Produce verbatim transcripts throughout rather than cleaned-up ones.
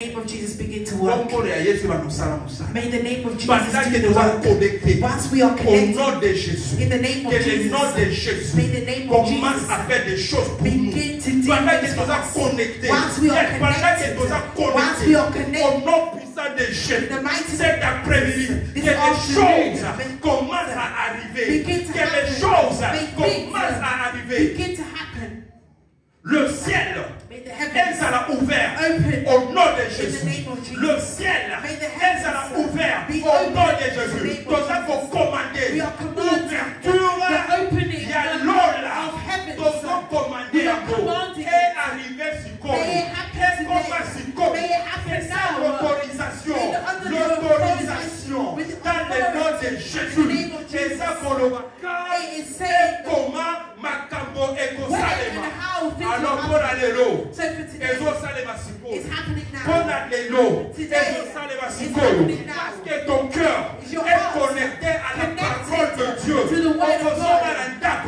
Name of Jesus begin to work. May the name of Jesus work. Once we are connected, in the name of Jesus, may the name of Jesus begin to deal with us. Once we are connected, once we are connected, the mighty said that prévu que les choses commencent à arriver, que les choses commencent à arriver. Le ciel elle s'en a ouvert au nom de Jésus. Le ciel elle s'en a ouvert au nom de Jésus. Nous avons commandé ouverture. Il y a l'eau là. Nous avons commandé l'eau et arrivé sur Corée. Et comment sur Corée? C'est ça l'autorisation. L'autorisation dans le nom de Jésus. Et ça pour le et comment Macambo et Gosalema. Alors pour aller l'eau. So it's happening now. Today, it's happening now. Is your heart connected to the word of God?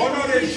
You are